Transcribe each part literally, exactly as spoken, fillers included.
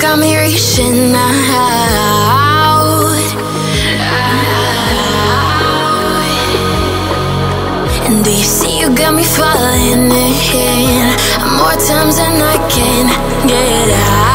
got me reaching out, out. And do you see you got me falling in more times than I can get out?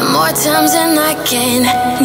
More times than I can